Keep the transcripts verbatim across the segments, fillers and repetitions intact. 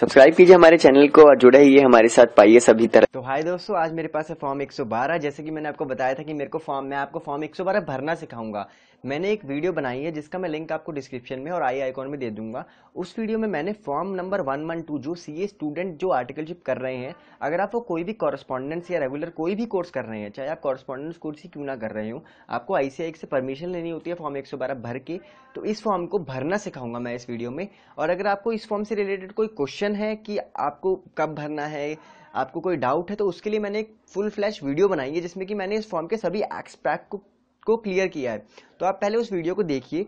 Subscribe कीजिए हमारे channel को और जुड़े रहिए हमारे साथ, पाइए सभी तरह। तो हाय दोस्तों, आज मेरे पास है फॉर्म एक सौ बारह। जैसे कि मैंने आपको बताया था कि मेरे को फॉर्म मैं आपको फॉर्म एक सौ बारह भरना सिखाऊंगा। मैंने एक वीडियो बनाई है जिसका मैं लिंक आपको डिस्क्रिप्शन में और आई आइकॉन में दे दूंगा। उस वीडियो में मैंने फॉर्म नंबर एक सौ बारह जो सीए स्टूडेंट जो आर्टिकलशिप कर रहे हैं, अगर आप वो कोई भी कॉरेस्पॉन्डेंस या रेगुलर कोई भी कोर्स कर रहे हैं, चाहे आप कॉरेस्पॉन्डेंस कोर्स ही क्यों ना कर रहे हो, आपको आईसीएआई से परमिशन लेनी होती है फॉर्म एक सौ बारह भर के। तो इस फॉर्म को भरना सिखाऊंगा मैं इस वीडियो में। और अगर आपको इस फॉर्म से रिलेटेड कोई क्वेश्चन है कि आपको कब भरना है, आपको कोई डाउट है, तो उसके लिए मैंने एक फुल फ्लैश वीडियो बनाई है जिसमें कि मैंने इस फॉर्म के सभी एस्पेक्ट को को क्लियर किया है। तो आप पहले उस वीडियो को देखिए,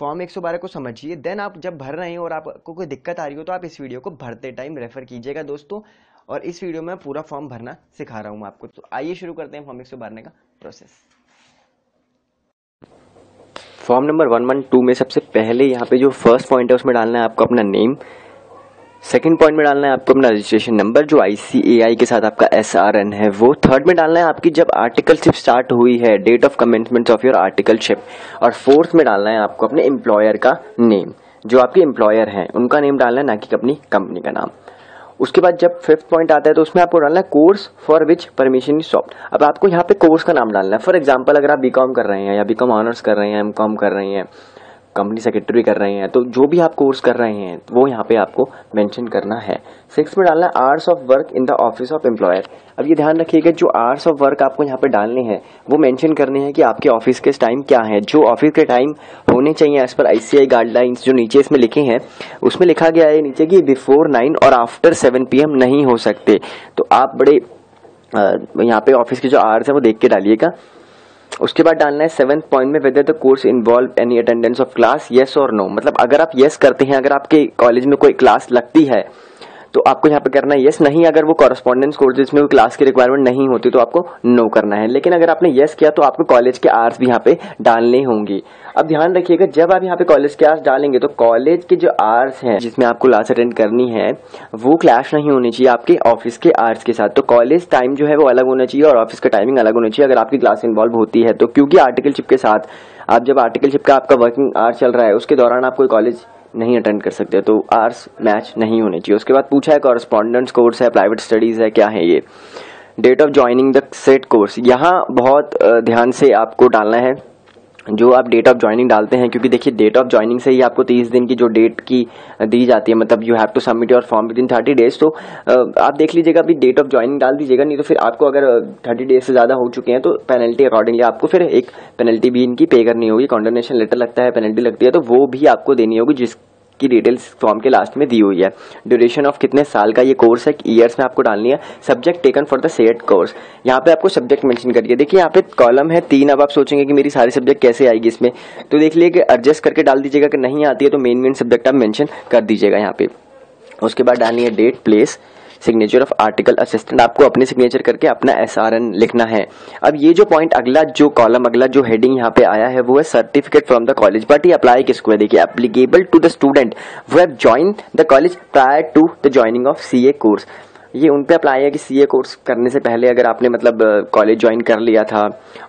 फॉर्म एक सौ बारह को समझिए, देन आप जब भर रहे हैं और आपको कोई दिक्कत आ रही हो तो आप इस वीडियो को भरते टाइम रेफर कीजिएगा दोस्तों। और इस वीडियो में पूरा फॉर्म भरना सिखा रहा हूं आपको। तो आइए शुरू करते हैं फॉर्म एक सौ बारह का प्रोसेस। फॉर्म नंबर एक सौ बारह में सबसे पहले यहाँ पे जो फर्स्ट पॉइंट है उसमें डालना है आपको अपना नेम। सेकेंड पॉइंट में डालना है आपको अपना रजिस्ट्रेशन नंबर जो आईसीएआई के साथ आपका एसआरएन है वो। थर्ड में डालना है आपकी जब आर्टिकलशिप स्टार्ट हुई है, date of commencement of your articleship. और फोर्थ में डालना है आपको अपने एम्प्लॉयर का नेम, जो आपके एम्प्लॉयर हैं उनका नेम डालना है, ना कि अपनी कंपनी का नाम। उसके बाद जब फिफ्थ पॉइंट आता है तो उसमें आपको डालना है course for which permission is sought. अब आपको यहाँ पे कोर्स का नाम डालना है। फॉर एग्जाम्पल, अगर आप बी कॉम कर रहे हैं या बी कॉम ऑनर्स कर रहे हैं, एम कॉम कर रहे हैं, कंपनी सेक्रेटरी कर रहे हैं, तो जो भी आप कोर्स कर रहे हैं वो यहाँ पे आपको मेंशन करना है। सिक्स में डालना है hours of work in the office of employer. अब ये ध्यान रखिएगा जो आवर्स ऑफ वर्क आपको यहाँ पे डालने हैं वो मेंशन करने हैं कि आपके ऑफिस के टाइम क्या है। जो ऑफिस के टाइम होने चाहिए एज पर आईसीएआई गाइडलाइंस जो नीचे इसमें लिखे हैं, उसमें लिखा गया है नीचे कि बिफोर नाइन और आफ्टर सेवन पी एम नहीं हो सकते। तो आप बड़े यहाँ पे ऑफिस के जो आवर्स हैं वो देख के डालिएगा। उसके बाद डालना है सेवन्थ पॉइंट में, whether the course involve any attendance of class, yes और नो। मतलब अगर आप येस yes करते हैं, अगर आपके कॉलेज में कोई क्लास लगती है तो आपको यहाँ पे करना है येस yes, नहीं अगर वो कॉरेस्पॉन्डेंस कोर्स जिसमें वो क्लास की रिक्वायरमेंट नहीं होती तो आपको नो no करना है। लेकिन अगर आपने येस yes किया तो आपको कॉलेज के आवर्स भी यहाँ पे डालने होंगे। अब ध्यान रखिएगा जब आप यहाँ पे कॉलेज के आवर्स डालेंगे तो कॉलेज के जो आवर्स हैं जिसमें आपको क्लास अटेंड करनी है वो क्लैश नहीं होनी चाहिए आपके ऑफिस के आवर्स के साथ। तो कॉलेज टाइम जो है वो अलग होना चाहिए और ऑफिस का टाइमिंग अलग होना चाहिए अगर आपकी क्लास इन्वॉल्व होती है तो। क्योंकि आर्टिकलशिप के साथ आप जब आर्टिकलशिप का आपका वर्किंग आवर्स चल रहा है उसके दौरान आप कोई कॉलेज नहीं अटेंड कर सकते, तो आर्स मैच नहीं होने चाहिए। उसके बाद पूछा है कॉरेस्पॉन्डेंस कोर्स है, प्राइवेट स्टडीज़ है, क्या है ये। Date of joining the set course, यहाँ बहुत ध्यान से आपको डालना है जो आप डेट ऑफ ज्वाइनिंग डालते हैं, क्योंकि देखिए डेट ऑफ ज्वाइनिंग से ही आपको तीस दिन की जो डेट की दी जाती है, मतलब you have to submit your form within thirty days. तो आप देख लीजिएगा अभी डेट ऑफ ज्वाइनिंग डाल दीजिएगा, नहीं तो फिर आपको अगर थर्टी डेज से ज़्यादा हो चुके हैं तो पेनल्टी अकॉर्डिंगली आपको फिर एक पेनल्टी भी इनकी पे करनी होगी। कंडोनेशन लेटर लगता है, पेनल्टी लगती है, तो वो भी आपको देनी होगी जिस की डिटेल्स फॉर्म के लास्ट में दी हुई है। ड्यूरेशन ऑफ कितने साल का ये कोर्स है, ईयर्स में आपको डालनी है। Subject taken for the set course, यहाँ पे आपको सब्जेक्ट मेंशन करिए। देखिए यहाँ पे कॉलम है तीन। अब आप सोचेंगे कि मेरी सारी सब्जेक्ट कैसे आएगी इसमें, तो देख लीजिए कि एडजस्ट करके डाल दीजिएगा कि नहीं आती है तो मेन मेन सब्जेक्ट आप मेंशन कर दीजिएगा यहाँ पे। उसके बाद डालनी है date, place, signature of article assistant. आपको अपने सिग्नेचर करके अपना एसआरएन लिखना है। अब ये जो पॉइंट अगला जो कॉलम अगला जो हेडिंग यहाँ पे आया है वो है certificate from the college, but ये अप्लाई किसको है। देखिए applicable to the student who have join the college prior to the joining of CA course. ये उन पे अप्लाई है कि सीए कोर्स करने से पहले अगर आपने मतलब कॉलेज ज्वाइन कर लिया था।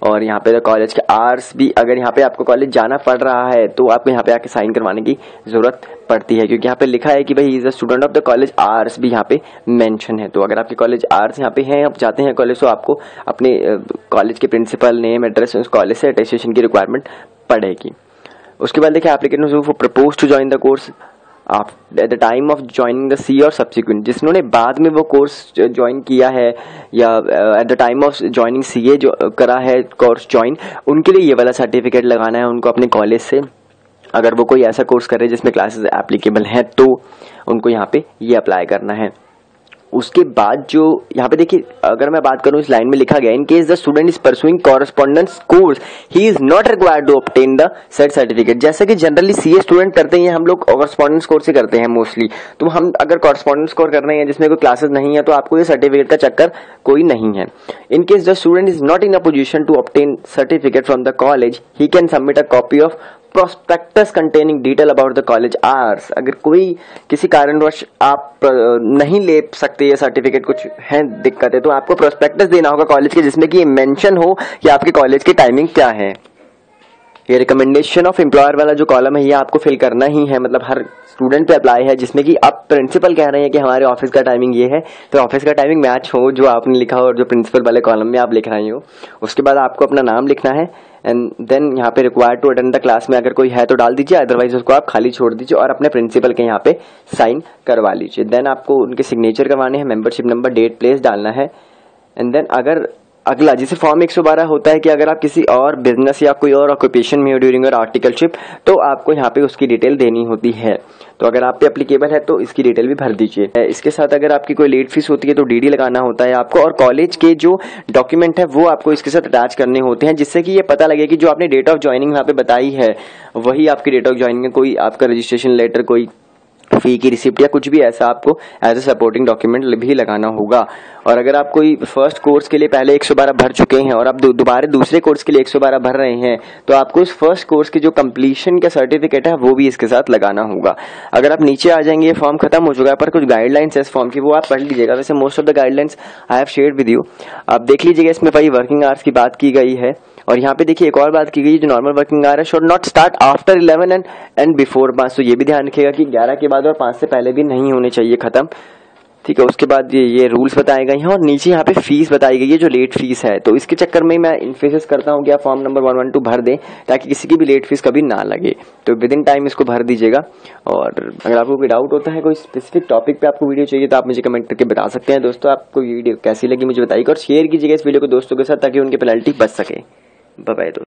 और यहाँ पे कॉलेज के आवर्स भी, अगर यहाँ पे आपको कॉलेज जाना पड़ रहा है तो आपको यहाँ पे आके साइन करवाने की ज़रूरत पड़ती है, क्योंकि यहाँ पे लिखा है कि भाई is a student of the college, hours भी यहाँ पे मेंशन है। तो अगर आपके कॉलेज आवर्स यहाँ पे हैं, आप जाते हैं कॉलेज, तो आपको अपने कॉलेज के प्रिंसिपल नेम एड्रेस उस कॉलेज से अटेस्टेशन की रिक्वायरमेंट पड़ेगी। उसके बाद देखिए एप्लीकेंट वो propose to join the course आप at the time of joining the C और सब्सिक्वेंट, जिसने बाद में वो कोर्स ज्वाइन किया है या at the time of joining C A जो करा है कोर्स ज्वाइन, उनके लिए ये वाला सर्टिफिकेट लगाना है उनको अपने कॉलेज से। अगर वो कोई ऐसा कोर्स कर रहे हैं जिसमें क्लासेस एप्लीकेबल हैं तो उनको यहाँ पे ये अप्लाई करना है। उसके बाद जो यहाँ पे देखिए अगर मैं बात करूँ इस लाइन में लिखा गया in case the student is pursuing correspondence course he is not required to obtain the set certificate. जैसे कि जनरली सीए स्टूडेंट करते हैं, हम लोग कॉरेस्पॉन्डेंस कोर्स ही करते हैं मोस्टली। तो हम अगर कॉरेस्पॉन्डेंस कोर्स कर रहे हैं जिसमें कोई क्लासेस नहीं है तो आपको ये सर्टिफिकेट का चक्कर कोई नहीं है। In case the student is not in a position to obtain certificate from the college he can submit a copy of prospectus containing detail about the college hours. अगर कोई किसी कारणवश आप नहीं ले सकते ये सर्टिफिकेट, कुछ है दिक्कतें, तो आपको प्रोस्पेक्टस देना होगा कॉलेज के जिसमें कि ये मेंशन हो कि आपके कॉलेज की टाइमिंग क्या है। ये रिकमेंडेशन ऑफ एम्प्लॉयर वाला जो कॉलम है ये आपको फिल करना ही है, मतलब हर स्टूडेंट पे अप्लाई है, जिसमें कि आप प्रिंसिपल कह रहे हैं कि हमारे ऑफिस का टाइमिंग ये है तो ऑफिस का टाइमिंग मैच हो जो आपने लिखा हो और जो प्रिंसिपल वाले कॉलम में आप लिख रहे हो। उसके बाद आपको अपना नाम लिखना है एंड देन यहाँ पे required to attend the class में अगर कोई है तो डाल दीजिए, अदरवाइज उसको आप खाली छोड़ दीजिए और अपने प्रिंसिपल के यहाँ पे साइन करवा लीजिए। देन आपको उनके सिग्नेचर करवाने हैं, मेम्बरशिप नंबर, डेट, प्लेस डालना है। एंड देन अगर अगला जैसे फॉर्म एक सौ बारह होता है कि अगर आप किसी और बिजनेस या कोई और ऑक्यूपेशन में हो ड्यूरिंग योर आर्टिकलशिप तो आपको यहाँ पे उसकी डिटेल देनी होती है, तो अगर आप पे एप्लीकेबल है तो इसकी डिटेल भी भर दीजिए। इसके साथ अगर आपकी कोई लेट फीस होती है तो डीडी लगाना होता है आपको, और कॉलेज के जो डॉक्यूमेंट है वो आपको इसके साथ अटैच करने होते हैं, जिससे कि ये पता लगे कि जो आपने डेट ऑफ ज्वाइनिंग यहाँ पे बताई है वही आपकी डेट ऑफ ज्वाइनिंग है। कोई आपका रजिस्ट्रेशन लेटर, कोई फी की रिसिप्ट या कुछ भी ऐसा आपको एज ए सपोर्टिंग डॉक्यूमेंट भी लगाना होगा। और अगर आप कोई फर्स्ट कोर्स के लिए पहले एक सौ बारह भर चुके हैं और आप दोबारा दूसरे कोर्स के लिए एक सौ बारह भर रहे हैं तो आपको उस फर्स्ट कोर्स के जो कंप्लीशन का सर्टिफिकेट है वो भी इसके साथ लगाना होगा। अगर आप नीचे आ जाएंगे, ये फॉर्म खत्म हो चुका है पर कुछ गाइडलाइंस है इस फॉर्म की, वो आप पढ़ लीजिएगा। वैसे most of the guidelines I have share with you, आप देख लीजिएगा। इसमें भाई वर्किंग आवर्स की बात की गई है और यहाँ पे देखिए एक और बात की गई, जो नॉर्मल वर्किंग आवर है should not start after eleven and and before पाँच, तो ये भी ध्यान रखिएगा कि ग्यारह के बाद और पाँच से पहले भी नहीं होने चाहिए, खत्म, ठीक है। उसके बाद ये ये रूल्स बताए गए हैं और नीचे यहाँ पे फीस बताई गई है जो लेट फीस है, तो इसके चक्कर में मैं इन्फोसिस करता हूँ कि आप form number one one two भर दें ताकि किसी की भी लेट फीस कभी ना लगे, तो विद इन टाइम इसको भर दीजिएगा। और अगर आपको कोई डाउट होता है, कोई स्पेसिफिक टॉपिक पे आपको वीडियो चाहिए तो आप मुझे कमेंट करके बता सकते हैं। दोस्तों आपको ये वीडियो कैसी लगी मुझे बताइएगा और शेयर कीजिएगा इस वीडियो को दोस्तों के साथ ताकि उनकी पेनल्टी बच सके। बाय बाय दोस्तों।